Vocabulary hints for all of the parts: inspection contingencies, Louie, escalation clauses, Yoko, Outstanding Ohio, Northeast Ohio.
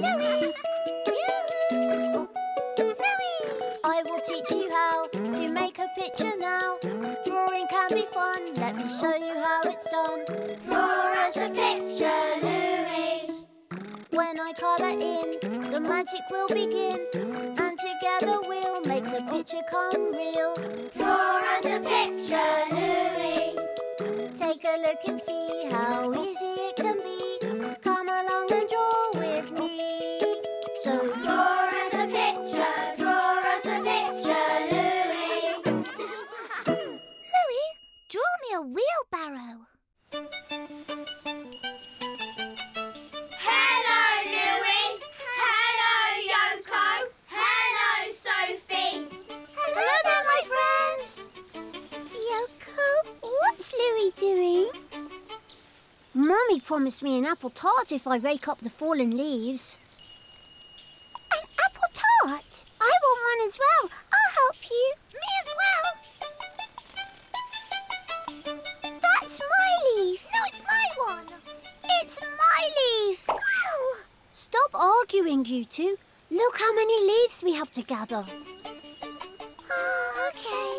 Louie! Yoo-hoo! Louie! I will teach you how to make a picture now. Drawing can be fun, let me show you how it's done. Draw us a picture, Louie! When I colour in, the magic will begin. And together we'll make the picture come real. Draw us a picture, Louie! Take a look and see how easy it can be. Come along and draw with me. So draw us a picture, draw us a picture, Louie. Louie, draw me a wheelbarrow. Hello, Louie. Hello, Yoko. Hello, Sophie. Hello there, my friends. Yoko, what's Louie doing? Mummy promised me an apple tart if I rake up the fallen leaves. An apple tart? I want one as well. I'll help you. Me as well. That's my leaf. No, it's my one. It's my leaf. Wow! Stop arguing, you two. Look how many leaves we have to gather. Oh, okay.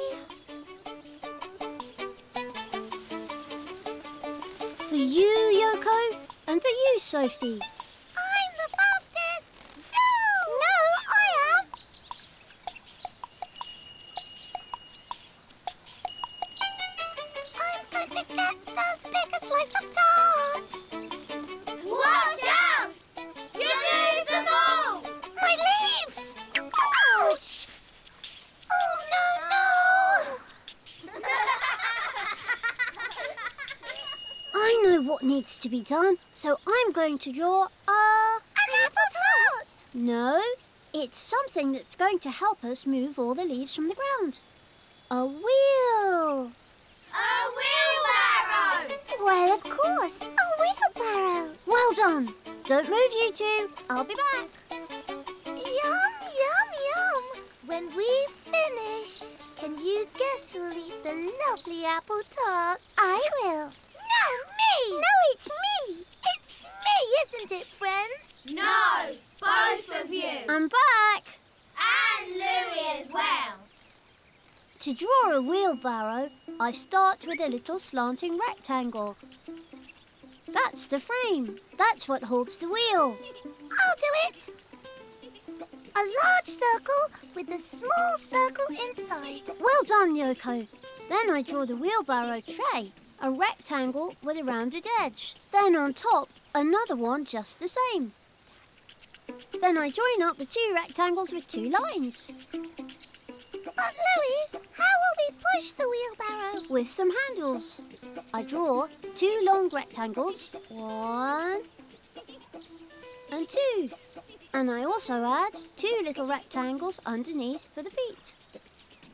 For you, Yoko, and for you, Sophie. I'm the fastest! So! No, I am! I'm going to get the biggest slice of tart! Watch out! You lose them all! My leaves! Ouch! Oh, no, no! I know what needs to be done, so I'm going to draw an apple tart! No, it's something that's going to help us move all the leaves from the ground. A wheel! A wheelbarrow! Well, of course, a wheelbarrow! Well done! Don't move, you two. I'll be back. Yum, yum, yum! When we've finished, can you guess who'll eat the lovely apple tarts? I will. No, me! No, it's me! It's me, isn't it, friends? No, both of you! I'm back! And Louie as well! To draw a wheelbarrow, I start with a little slanting rectangle. That's the frame. That's what holds the wheel. I'll do it! A large circle with a small circle inside. Well done, Yoko. Then I draw the wheelbarrow tray. A rectangle with a rounded edge. Then on top, another one just the same. Then I join up the two rectangles with two lines. But Louie, how will we push the wheelbarrow? With some handles. I draw two long rectangles, one and two. And I also add two little rectangles underneath for the feet.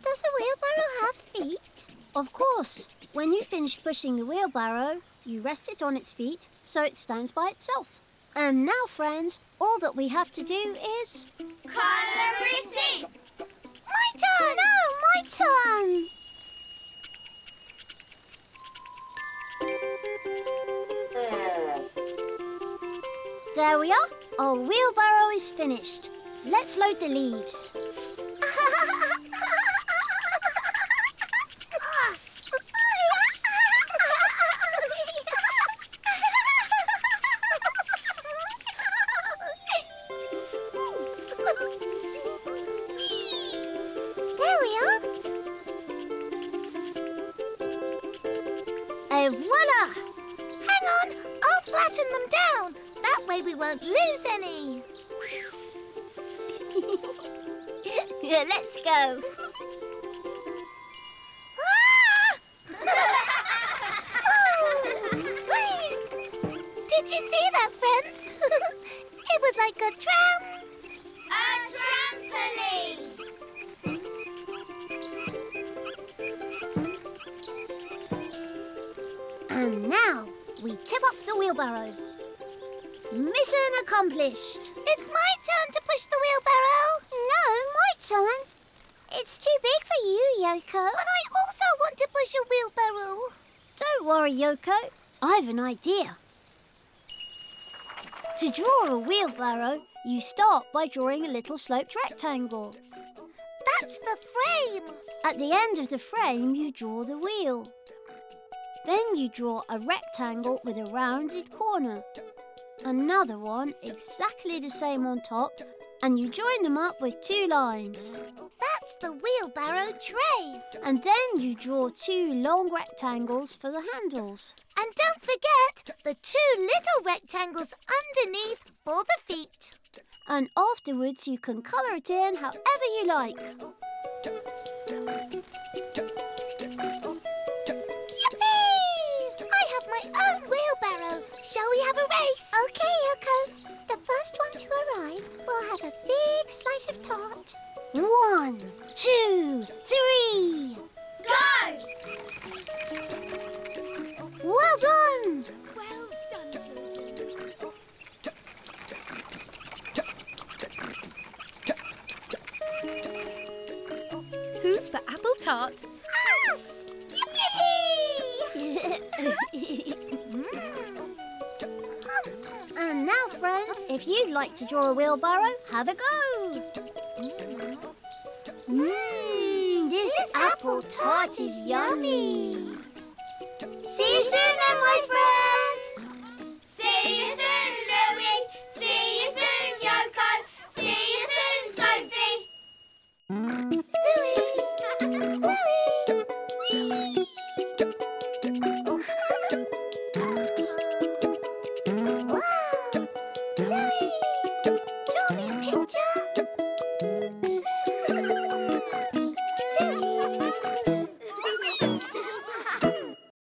Does a wheelbarrow have feet? Of course. When you finish pushing the wheelbarrow, you rest it on its feet so it stands by itself. And now, friends, all that we have to do is... colour it in! My turn! No, my turn! There we are. Our wheelbarrow is finished. Let's load the leaves. Let's go. Did you see that, friends? It was like a tram. A trampoline. And now we tip up the wheelbarrow. Mission accomplished. It's my turn to push the wheelbarrow. No, my turn. It's too big for you, Yoko. But I also want to push a wheelbarrow. Don't worry, Yoko. I've an idea. To draw a wheelbarrow, you start by drawing a little sloped rectangle. That's the frame! At the end of the frame, you draw the wheel. Then you draw a rectangle with a rounded corner. Another one exactly the same on top, and you join them up with two lines. That's the wheelbarrow tray. And then you draw two long rectangles for the handles. And don't forget the two little rectangles underneath for the feet. And afterwards you can colour it in however you like. Yippee! I have my own wheelbarrow. Shall we have a race? OK, Yoko. The first one to arrive will have a big slice of tart. 1, 2, 3... Go! Well done! Well done, children. Who's for apple tart? Us! Yippee! And now, friends, if you'd like to draw a wheelbarrow, have a go. This apple tart is yummy. See you soon then, my friends.